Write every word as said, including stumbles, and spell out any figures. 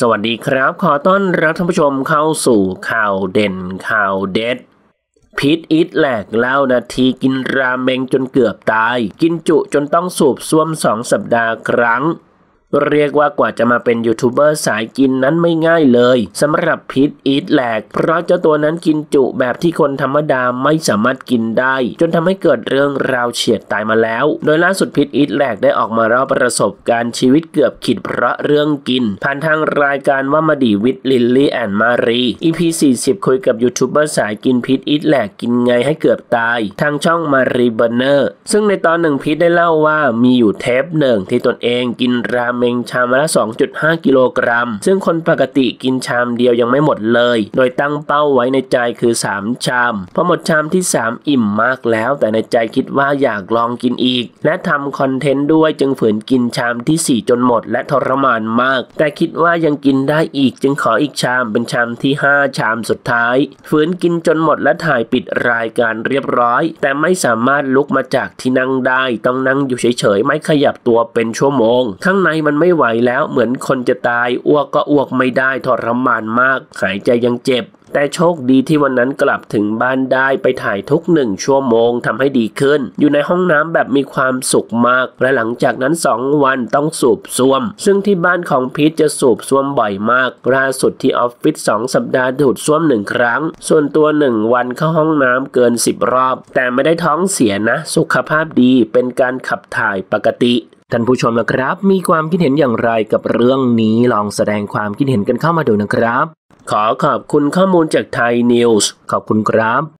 สวัสดีครับขอต้อนรับท่านผู้ชมเข้าสู่ข่าวเด่นข่าวเด็ดพิษอิดแหลกเล่านาทีกินราเมงจนเกือบตายกินจุจนต้องสูบซ่วมสองสัปดาห์ครั้งเรียกว่ากว่าจะมาเป็นยูทูบเบอร์สายกินนั้นไม่ง่ายเลยสำหรับพิษอิดแหลกเพราะเจ้าตัวนั้นกินจุแบบที่คนธรรมดาไม่สามารถกินได้จนทำให้เกิดเรื่องราวเฉียดตายมาแล้วโดยล่าสุดพิษอิดแหลกได้ออกมาเล่าประสบการณ์ชีวิตเกือบขีดเพราะเรื่องกินผ่านทางรายการว่ามาดีวิทลิลลี่แอนด์มารี อี พี สี่สิบ คุยกับยูทูบเบอร์สายกินพิษอิดแหลกกินไงให้เกือบตายทางช่องมารีเบอร์เนอร์ซึ่งในตอนหนึ่งพิษได้เล่าว่ามีอยู่เทปหนึ่งที่ตนเองกินราเมงชามละ สองจุดห้า กิโลกรัมซึ่งคนปกติกินชามเดียวยังไม่หมดเลยโดยตั้งเป้าไว้ในใจคือสามชามพอหมดชามที่สามอิ่มมากแล้วแต่ในใจคิดว่าอยากลองกินอีกและทำคอนเทนต์ด้วยจึงฝืนกินชามที่สี่จนหมดและทรมานมากแต่คิดว่ายังกินได้อีกจึงขออีกชามเป็นชามที่ห้าชามสุดท้ายฝืนกินจนหมดและถ่ายปิดรายการเรียบร้อยแต่ไม่สามารถลุกมาจากที่นั่งได้ต้องนั่งอยู่เฉยๆไม่ขยับตัวเป็นชั่วโมงข้างในมันไม่ไหวแล้วเหมือนคนจะตายอ้วกก็อ้วกไม่ได้ทรมานมากหายใจยังเจ็บแต่โชคดีที่วันนั้นกลับถึงบ้านได้ไปถ่ายทุกหนึ่งชั่วโมงทำให้ดีขึ้นอยู่ในห้องน้ำแบบมีความสุขมากและหลังจากนั้นสองวันต้องสูบซ่วมซึ่งที่บ้านของพีทจะสูบซ่วมบ่อยมากล่าสุดที่ออฟฟิศสองสัปดาห์ดูดซ่วมหนึ่งครั้งส่วนตัวหนึ่งวันเข้าห้องน้ำเกินสิบรอบแต่ไม่ได้ท้องเสียนะสุขภาพดีเป็นการขับถ่ายปกติท่านผู้ชมนะครับมีความคิดเห็นอย่างไรกับเรื่องนี้ลองแสดงความคิดเห็นกันเข้ามาดูนะครับขอขอบคุณข้อมูลจากไทยนิวส์ขอบคุณครับ